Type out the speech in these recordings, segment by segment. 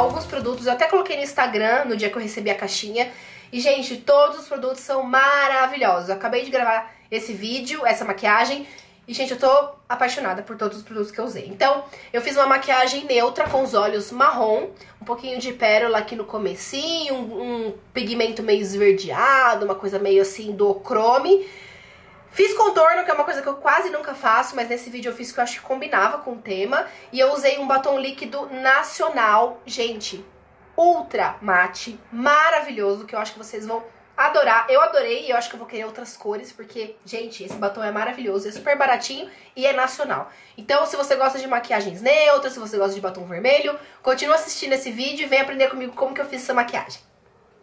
alguns produtos, eu até coloquei no Instagram no dia que eu recebi a caixinha. E, gente, todos os produtos são maravilhosos. Eu acabei de gravar esse vídeo, essa maquiagem. E, gente, eu tô apaixonada por todos os produtos que eu usei. Então, eu fiz uma maquiagem neutra com os olhos marrom, um pouquinho de pérola aqui no comecinho, um pigmento meio esverdeado, uma coisa meio assim do crome. Fiz contorno, que é uma coisa que eu quase nunca faço, mas nesse vídeo eu fiz que eu acho que combinava com o tema. E eu usei um batom líquido nacional, gente, ultra mate, maravilhoso, que eu acho que vocês vão adorar. Eu adorei e eu acho que eu vou querer outras cores, porque, gente, esse batom é maravilhoso, é super baratinho e é nacional. Então, se você gosta de maquiagens neutras, se você gosta de batom vermelho, continua assistindo esse vídeo e vem aprender comigo como que eu fiz essa maquiagem.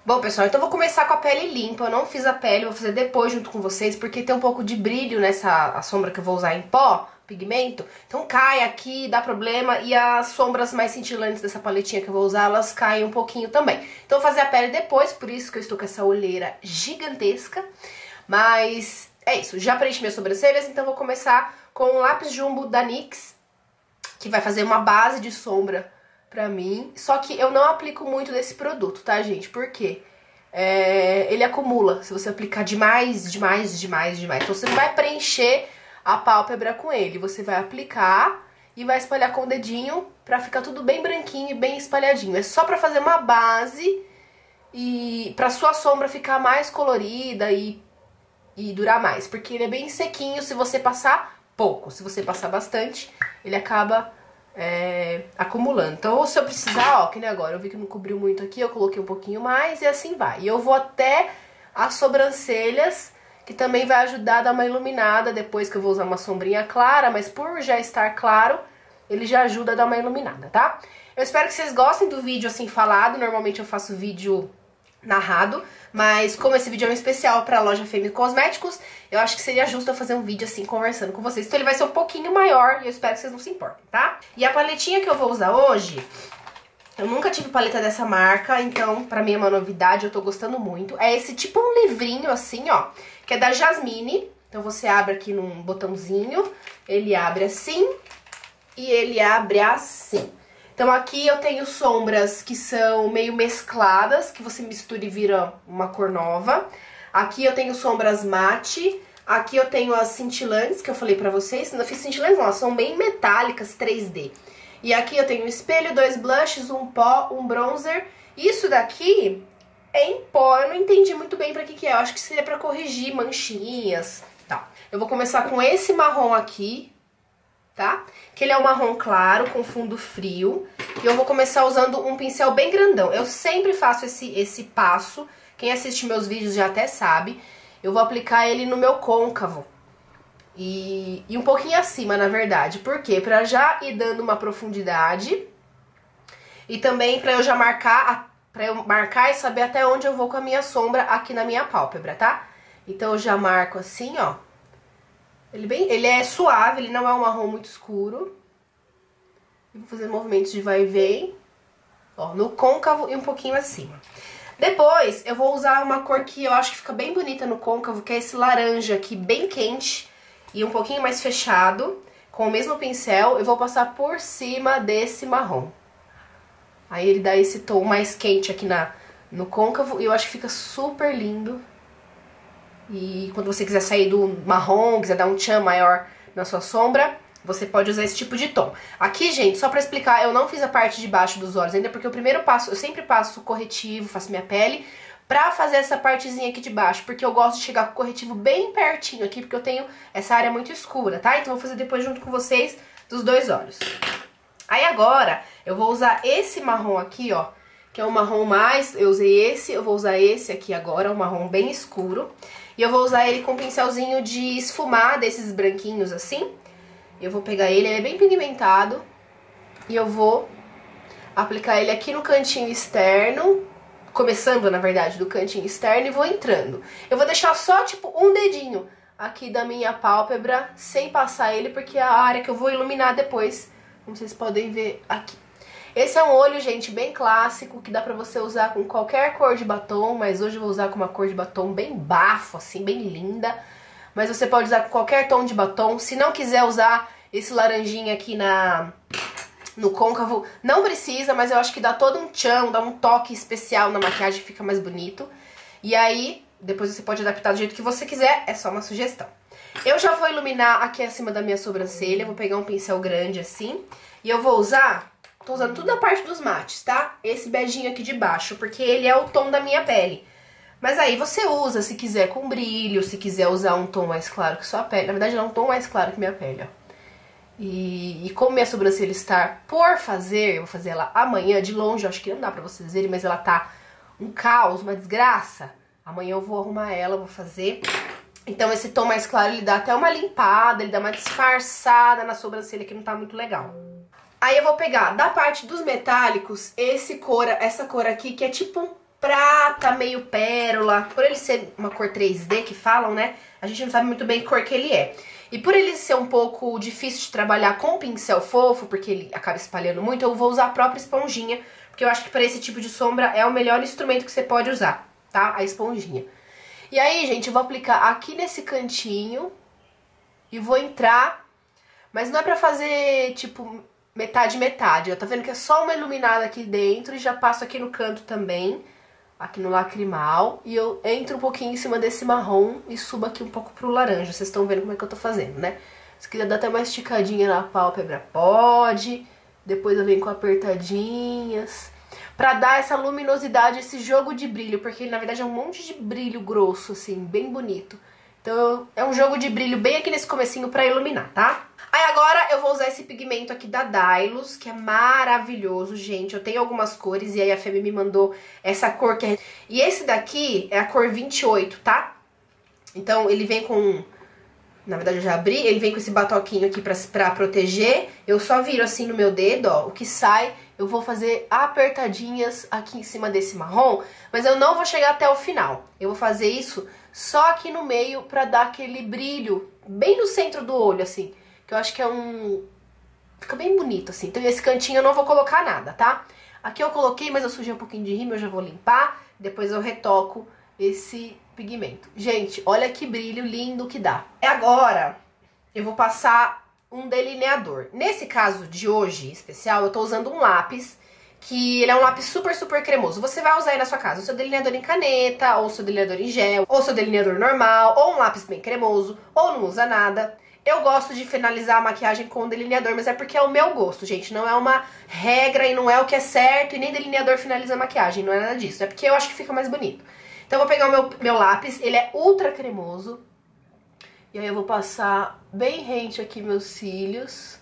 Bom, pessoal, então eu vou começar com a pele limpa. Eu não fiz a pele, vou fazer depois junto com vocês, porque tem um pouco de brilho nessa sombra que eu vou usar em pó, pigmento. Então cai aqui, dá problema, e as sombras mais cintilantes dessa paletinha que eu vou usar, elas caem um pouquinho também. Então eu vou fazer a pele depois, por isso que eu estou com essa olheira gigantesca. Mas é isso, já preenchi minhas sobrancelhas, então eu vou começar com o lápis jumbo da NYX, que vai fazer uma base de sombra pra mim, só que eu não aplico muito desse produto, tá, gente? Porque ele acumula, se você aplicar demais. Então você não vai preencher a pálpebra com ele, você vai aplicar e vai espalhar com o dedinho pra ficar tudo bem branquinho e bem espalhadinho. É só pra fazer uma base e pra sua sombra ficar mais colorida e durar mais, porque ele é bem sequinho se você passar pouco. Se você passar bastante, ele acaba acumulando. Então, ou se eu precisar, ó, que nem agora, eu vi que não cobriu muito aqui, eu coloquei um pouquinho mais e assim vai. E eu vou até as sobrancelhas, que também vai ajudar a dar uma iluminada depois, que eu vou usar uma sombrinha clara, mas por já estar claro, ele já ajuda a dar uma iluminada, tá? Eu espero que vocês gostem do vídeo assim falado, normalmente eu faço vídeo narrado, mas como esse vídeo é um especial para a loja Femme Cosméticos, eu acho que seria justo eu fazer um vídeo assim conversando com vocês. Então ele vai ser um pouquinho maior e eu espero que vocês não se importem, tá? E a paletinha que eu vou usar hoje, eu nunca tive paleta dessa marca, então pra mim é uma novidade, eu tô gostando muito. É esse tipo um livrinho assim, ó, que é da Jasmine. Então você abre aqui num botãozinho, ele abre assim e ele abre assim. Então aqui eu tenho sombras que são meio mescladas, que você mistura e vira uma cor nova. Aqui eu tenho sombras mate, aqui eu tenho as cintilantes que eu falei pra vocês. Não fiz cintilantes não, elas são bem metálicas, 3D. E aqui eu tenho um espelho, 2 blushes, um pó, um bronzer. Isso daqui é em pó, eu não entendi muito bem pra que é. Eu acho que seria pra corrigir manchinhas, tá? Eu vou começar com esse marrom aqui, tá? Que ele é um marrom claro, com fundo frio. E eu vou começar usando um pincel bem grandão. Eu sempre faço esse passo. Quem assiste meus vídeos já até sabe. Eu vou aplicar ele no meu côncavo. E um pouquinho acima, na verdade. Por quê? Pra já ir dando uma profundidade. E também pra eu já marcar, pra eu marcar e saber até onde eu vou com a minha sombra aqui na minha pálpebra, tá? Então eu já marco assim, ó. Ele é suave, ele não é um marrom muito escuro. Eu vou fazer movimentos de vai e vem, ó, no côncavo e um pouquinho acima. Depois eu vou usar uma cor que eu acho que fica bem bonita no côncavo, que é esse laranja aqui bem quente e um pouquinho mais fechado. Com o mesmo pincel eu vou passar por cima desse marrom. Aí ele dá esse tom mais quente aqui no côncavo e eu acho que fica super lindo. E quando você quiser sair do marrom, quiser dar um tchan maior na sua sombra, você pode usar esse tipo de tom. Aqui, gente, só pra explicar, eu não fiz a parte de baixo dos olhos ainda, porque o primeiro passo, eu sempre passo corretivo, faço minha pele, pra fazer essa partezinha aqui de baixo, porque eu gosto de chegar com o corretivo bem pertinho aqui, porque eu tenho essa área muito escura, tá? Então eu vou fazer depois junto com vocês dos 2 olhos. Aí agora, eu vou usar esse marrom aqui, ó, que é um marrom mais, eu usei esse, eu vou usar esse aqui agora, um marrom bem escuro. E eu vou usar ele com um pincelzinho de esfumar, desses branquinhos assim. Eu vou pegar ele, ele é bem pigmentado. E eu vou aplicar ele aqui no cantinho externo, começando, na verdade, do cantinho externo e vou entrando. Eu vou deixar só, tipo, um dedinho aqui da minha pálpebra, sem passar ele, porque é a área que eu vou iluminar depois, como vocês podem ver aqui. Esse é um olho, gente, bem clássico, que dá pra você usar com qualquer cor de batom, mas hoje eu vou usar com uma cor de batom bem bafo, assim, bem linda. Mas você pode usar com qualquer tom de batom. Se não quiser usar esse laranjinha aqui no côncavo. Não precisa, mas eu acho que dá todo um tchan, dá um toque especial na maquiagem, fica mais bonito. E aí, depois você pode adaptar do jeito que você quiser, é só uma sugestão. Eu já vou iluminar aqui acima da minha sobrancelha, vou pegar um pincel grande assim. E eu vou usar, tô usando tudo a parte dos mates, tá? Esse beijinho aqui de baixo, porque ele é o tom da minha pele. Mas aí você usa, se quiser com brilho, se quiser usar um tom mais claro que sua pele. Na verdade, não é um tom mais claro que minha pele, ó. E como minha sobrancelha está por fazer, eu vou fazer ela amanhã, de longe, eu acho que não dá pra vocês verem, mas ela tá um caos, uma desgraça. Amanhã eu vou arrumar ela, vou fazer. Então esse tom mais claro, ele dá até uma limpada, ele dá uma disfarçada na sobrancelha que não tá muito legal. Aí eu vou pegar da parte dos metálicos essa cor aqui, que é tipo um prata, meio pérola. Por ele ser uma cor 3D que falam, né, a gente não sabe muito bem que cor que ele é. E por ele ser um pouco difícil de trabalhar com pincel fofo, porque ele acaba espalhando muito, eu vou usar a própria esponjinha, porque eu acho que pra esse tipo de sombra é o melhor instrumento que você pode usar, tá? A esponjinha. E aí, gente, eu vou aplicar aqui nesse cantinho e vou entrar, mas não é pra fazer, tipo, metade, metade. Tá vendo que é só uma iluminada aqui dentro e já passo aqui no canto também, aqui no lacrimal, e eu entro um pouquinho em cima desse marrom e subo aqui um pouco pro laranja. Vocês estão vendo como é que eu tô fazendo, né? Se quiser dar até uma esticadinha na pálpebra, pode. Depois eu venho com apertadinhas, pra dar essa luminosidade, esse jogo de brilho, porque ele, na verdade, é um monte de brilho grosso, assim, bem bonito. Então, é um jogo de brilho bem aqui nesse comecinho pra iluminar, tá? Aí agora eu vou usar esse pigmento aqui da Dailus, que é maravilhoso, gente. Eu tenho algumas cores e aí a Femi me mandou essa cor que é... E esse daqui é a cor 28, tá? Então ele vem com... Na verdade eu já abri, ele vem com esse batoquinho aqui pra proteger. Eu só viro assim no meu dedo, ó, o que sai... Eu vou fazer apertadinhas aqui em cima desse marrom, mas eu não vou chegar até o final. Eu vou fazer isso só aqui no meio pra dar aquele brilho bem no centro do olho, assim. Que eu acho que é um... Fica bem bonito, assim. Então esse cantinho eu não vou colocar nada, tá? Aqui eu coloquei, mas eu sujei um pouquinho de rímel, eu já vou limpar. Depois eu retoco esse pigmento. Gente, olha que brilho lindo que dá. E agora eu vou passar... um delineador. Nesse caso de hoje, especial, eu tô usando um lápis, que ele é um lápis super, super cremoso. Você vai usar aí na sua casa o seu delineador em caneta, ou seu delineador em gel, ou seu delineador normal, ou um lápis bem cremoso, ou não usa nada. Eu gosto de finalizar a maquiagem com um delineador, mas é porque é o meu gosto, gente. Não é uma regra e não é o que é certo, e nem delineador finaliza a maquiagem, não é nada disso. É porque eu acho que fica mais bonito. Então eu vou pegar o meu lápis, ele é ultra cremoso. E aí eu vou passar bem rente aqui meus cílios.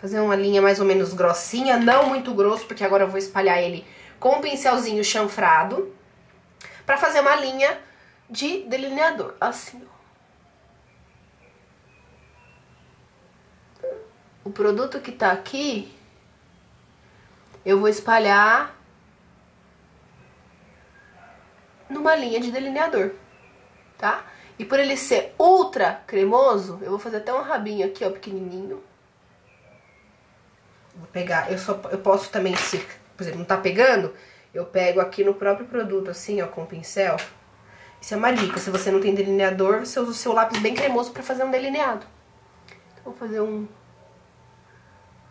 Fazer uma linha mais ou menos grossinha, não muito grosso, porque agora eu vou espalhar ele com um pincelzinho chanfrado. Pra fazer uma linha de delineador, assim, ó. O produto que tá aqui, eu vou espalhar numa linha de delineador, tá? E por ele ser ultra cremoso, eu vou fazer até um rabinho aqui, ó, pequenininho. Vou pegar, eu posso também, se, por exemplo, não tá pegando, eu pego aqui no próprio produto, assim, ó, com o pincel. Isso é uma dica, se você não tem delineador, você usa o seu lápis bem cremoso pra fazer um delineado. Então, vou fazer um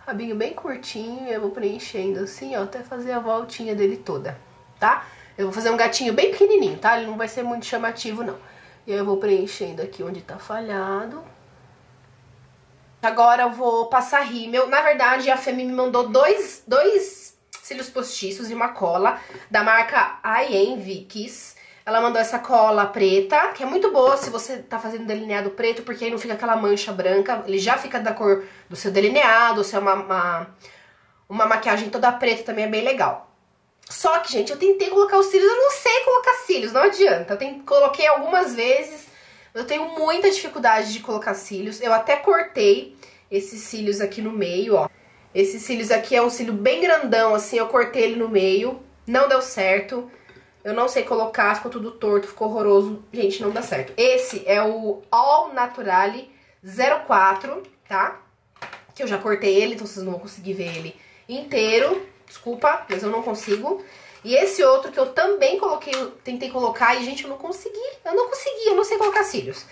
rabinho bem curtinho, e eu vou preenchendo assim, ó, até fazer a voltinha dele toda, tá? Eu vou fazer um gatinho bem pequenininho, tá? Ele não vai ser muito chamativo, não. E aí eu vou preenchendo aqui onde tá falhado. Agora eu vou passar rímel. Na verdade, a Femi me mandou dois cílios postiços e uma cola da marca I Envy Kiss. Ela mandou essa cola preta, que é muito boa se você tá fazendo delineado preto, porque aí não fica aquela mancha branca. Ele já fica da cor do seu delineado, se é uma maquiagem toda preta também é bem legal. Só que, gente, eu tentei colocar os cílios, eu não sei colocar cílios, não adianta. Eu coloquei algumas vezes, eu tenho muita dificuldade de colocar cílios. Eu até cortei esses cílios aqui no meio, ó. Esses cílios aqui é um cílio bem grandão, assim, eu cortei ele no meio, não deu certo. Eu não sei colocar, ficou tudo torto, ficou horroroso. Gente, não dá certo. Esse é o All Naturale 04, tá? Que eu já cortei ele, então vocês não vão conseguir ver ele inteiro. Desculpa, mas eu não consigo. E esse outro que eu também coloquei, eu tentei colocar e, gente, eu não consegui. Eu não sei colocar cílios.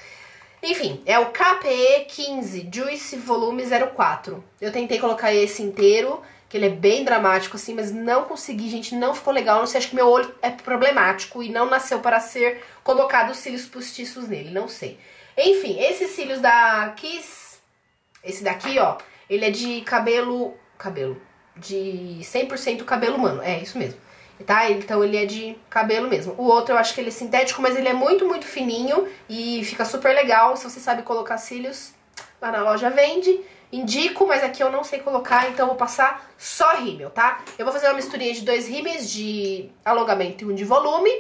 Enfim, é o KPE 15 Juicy Volume 04. Eu tentei colocar esse inteiro, que ele é bem dramático assim, mas não consegui, gente, não ficou legal. Não sei, acho que meu olho é problemático e não nasceu para ser colocado os cílios postiços nele, não sei. Enfim, esses cílios da Kiss, esse daqui, ó, ele é de de 100% cabelo humano, é isso mesmo, tá? Então ele é de cabelo mesmo. O outro eu acho que ele é sintético, mas ele é muito, muito fininho e fica super legal. Se você sabe colocar cílios, lá na loja vende, indico, mas aqui eu não sei colocar, então eu vou passar só rímel, tá? Eu vou fazer uma misturinha de dois rímeis, de alongamento e um de volume,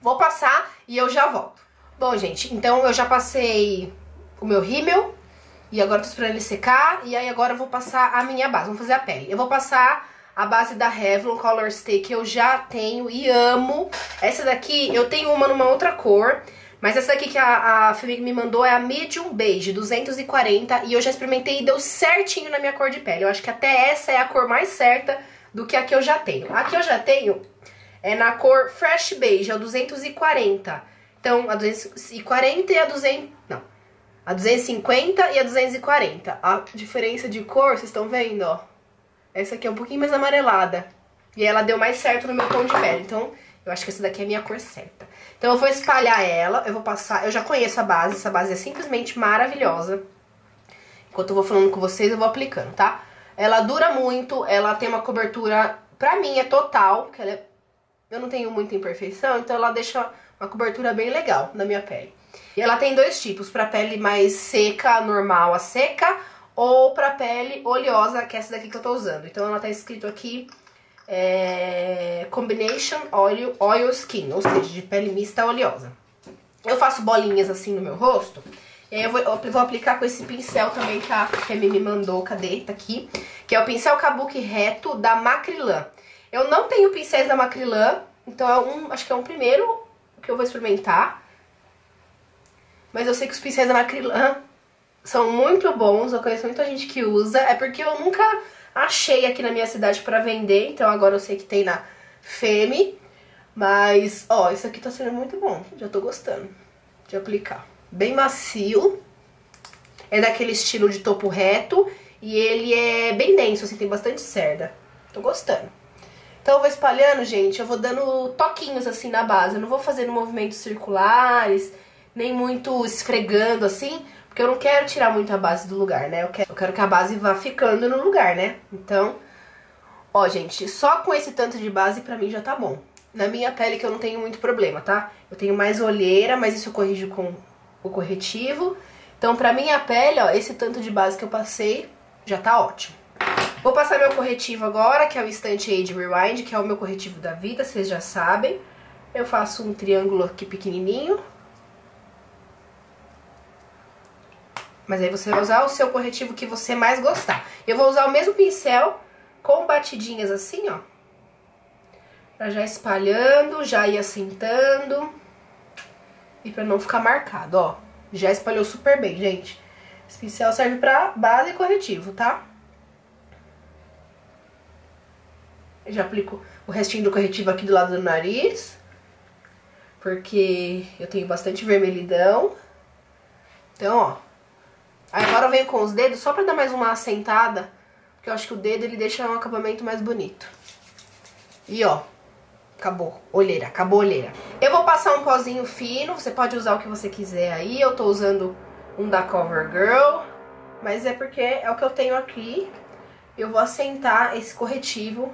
vou passar e eu já volto. Bom, gente, então eu já passei o meu rímel e agora tô esperando ele secar. E aí agora eu vou passar a minha base, vamos fazer a pele. Eu vou passar a base da Revlon Colorstay, que eu já tenho e amo. Essa daqui, eu tenho uma numa outra cor, mas essa daqui que a Femi me mandou é a Medium Beige 240. E eu já experimentei e deu certinho na minha cor de pele. Eu acho que até essa é a cor mais certa do que a que eu já tenho. A que eu já tenho é na cor Fresh Beige, é o 240. Então, a 240 e a 200... Não. A 250 e a 240. A diferença de cor, vocês estão vendo, ó. Essa aqui é um pouquinho mais amarelada. E ela deu mais certo no meu tom de pele. Então, eu acho que essa daqui é a minha cor certa. Então, eu vou espalhar ela. Eu vou passar... Eu já conheço a base. Essa base é simplesmente maravilhosa. Enquanto eu vou falando com vocês, eu vou aplicando, tá? Ela dura muito. Ela tem uma cobertura... Pra mim, é total. Porque ela é... Eu não tenho muita imperfeição, então ela deixa... uma cobertura bem legal na minha pele. E ela tem dois tipos, pra pele mais seca, normal, a seca, ou pra pele oleosa, que é essa daqui que eu tô usando. Então ela tá escrito aqui, Combination Oil Skin, ou seja, de pele mista oleosa. Eu faço bolinhas assim no meu rosto, e aí eu vou aplicar com esse pincel também que a Femi me mandou, cadê? Tá aqui. Que é o pincel Kabuki reto da Macrylan. Eu não tenho pincéis da Macrylan, então acho que é um primeiro... que eu vou experimentar, mas eu sei que os pincéis da Macrylan são muito bons, eu conheço muita gente que usa, é porque eu nunca achei aqui na minha cidade pra vender, então agora eu sei que tem na Femi, mas, ó, isso aqui tá sendo muito bom, já tô gostando de aplicar. Bem macio, é daquele estilo de topo reto, e ele é bem denso, assim, tem bastante cerda, tô gostando. Então eu vou espalhando, gente, eu vou dando toquinhos assim na base. Eu não vou fazendo movimentos circulares, nem muito esfregando assim, porque eu não quero tirar muito a base do lugar, né? Eu quero que a base vá ficando no lugar, né? Então, ó, gente, só com esse tanto de base pra mim já tá bom. Na minha pele que eu não tenho muito problema, tá? Eu tenho mais olheira, mas isso eu corrijo com o corretivo. Então pra minha pele, ó, esse tanto de base que eu passei já tá ótimo. Vou passar meu corretivo agora, que é o Instant Age Rewind, que é o meu corretivo da vida, vocês já sabem. Eu faço um triângulo aqui pequenininho. Mas aí você vai usar o seu corretivo que você mais gostar. Eu vou usar o mesmo pincel com batidinhas assim, ó. Pra já espalhando, já ir assentando. E pra não ficar marcado, ó. Já espalhou super bem, gente. Esse pincel serve pra base e corretivo, tá? Já aplico o restinho do corretivo aqui do lado do nariz, porque eu tenho bastante vermelhidão. Então, ó. Aí agora eu venho com os dedos só pra dar mais uma assentada, porque eu acho que o dedo ele deixa um acabamento mais bonito. E, ó, acabou. Olheira, acabou a olheira. Eu vou passar um pozinho fino, você pode usar o que você quiser aí. Eu tô usando um da CoverGirl, mas é porque é o que eu tenho aqui. Eu vou assentar esse corretivo...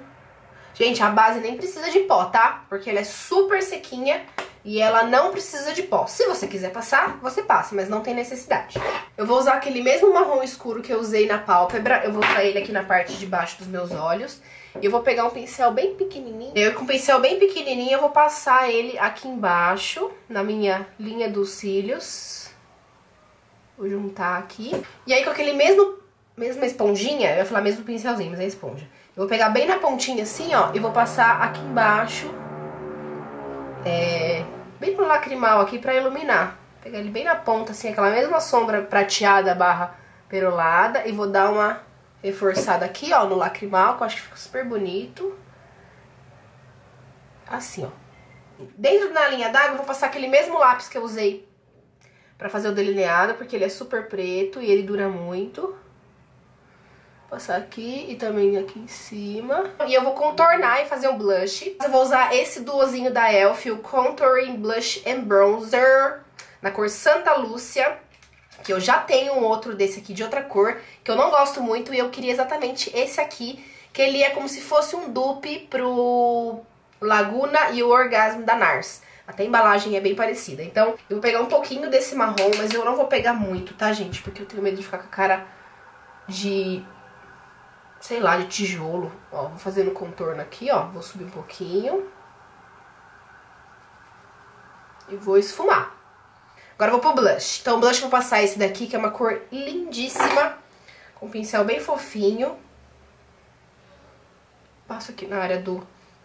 Gente, a base nem precisa de pó, tá? Porque ela é super sequinha e ela não precisa de pó. Se você quiser passar, você passa, mas não tem necessidade. Eu vou usar aquele mesmo marrom escuro que eu usei na pálpebra. Eu vou usar ele aqui na parte de baixo dos meus olhos. E eu vou pegar um pincel bem pequenininho. Com um pincel bem pequenininho, eu vou passar ele aqui embaixo, na minha linha dos cílios. Vou juntar aqui. E aí com aquele mesma esponjinha, eu ia falar mesmo pincelzinho, mas é esponja. Eu vou pegar bem na pontinha assim, ó, e vou passar aqui embaixo, bem pro lacrimal aqui pra iluminar. Vou pegar ele bem na ponta, assim, aquela mesma sombra prateada barra perolada, e vou dar uma reforçada aqui, ó, no lacrimal, que eu acho que fica super bonito. Assim, ó. Dentro da linha d'água, eu vou passar aquele mesmo lápis que eu usei pra fazer o delineado, porque ele é super preto e ele dura muito. Passar aqui e também aqui em cima. E eu vou contornar e fazer um blush. Eu vou usar esse duozinho da Elf, o Contouring Blush and Bronzer, na cor Santa Lúcia. Que eu já tenho um outro desse aqui, de outra cor, que eu não gosto muito. E eu queria exatamente esse aqui, que ele é como se fosse um dupe pro Laguna e o Orgasmo da Nars. Até a embalagem é bem parecida. Então, eu vou pegar um pouquinho desse marrom, mas eu não vou pegar muito, tá, gente? Porque eu tenho medo de ficar com a cara de... sei lá, de tijolo. Ó, vou fazer no contorno aqui, ó. Vou subir um pouquinho. E vou esfumar. Agora eu vou pro blush. Então, o blush eu vou passar esse daqui, que é uma cor lindíssima. Com um pincel bem fofinho. Passo aqui na área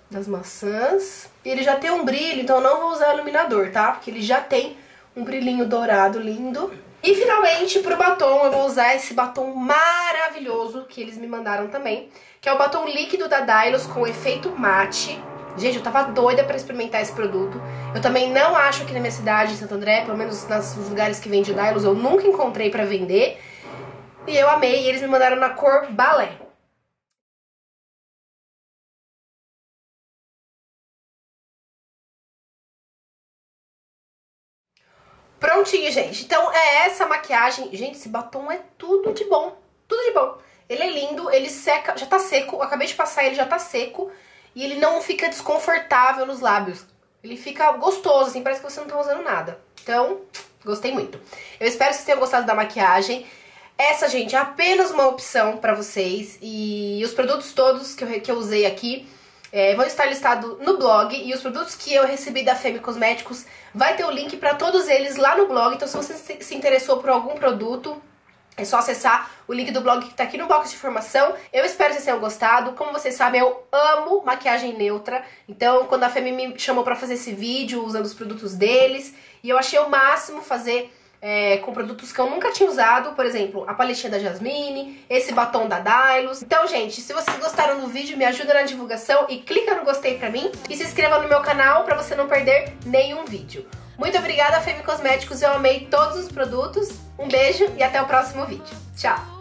das maçãs. E ele já tem um brilho, então eu não vou usar iluminador, tá? Porque ele já tem um brilhinho dourado lindo. E finalmente pro batom eu vou usar esse batom maravilhoso que eles me mandaram também, que é o batom líquido da Dailus com efeito mate. Gente, eu tava doida pra experimentar esse produto. Eu também não acho aqui na minha cidade, em Santo André, pelo menos nos lugares que vende Dailus, eu nunca encontrei pra vender. E eu amei, e eles me mandaram na cor balé. Prontinho, gente. Então é essa maquiagem. Gente, esse batom é tudo de bom. Tudo de bom. Ele é lindo, ele seca, já tá seco. Eu acabei de passar, ele já tá seco. E ele não fica desconfortável nos lábios. Ele fica gostoso, assim, parece que você não tá usando nada. Então, gostei muito. Eu espero que vocês tenham gostado da maquiagem. Essa, gente, é apenas uma opção pra vocês. E os produtos todos que eu usei aqui... vão estar listados no blog, e os produtos que eu recebi da Femme Cosméticos vai ter o link para todos eles lá no blog. Então se você se interessou por algum produto, é só acessar o link do blog que tá aqui no box de informação. Eu espero que vocês tenham gostado. Como vocês sabem, eu amo maquiagem neutra. Então quando a Femme me chamou para fazer esse vídeo usando os produtos deles, e eu achei o máximo fazer com produtos que eu nunca tinha usado, por exemplo, a paletinha da Jasmine, esse batom da Dailus. Então, gente, se vocês gostaram do vídeo, me ajuda na divulgação e clica no gostei pra mim. E se inscreva no meu canal pra você não perder nenhum vídeo. Muito obrigada, Femme Cosméticos, eu amei todos os produtos. Um beijo e até o próximo vídeo. Tchau!